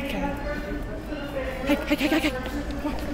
Okay. Hey.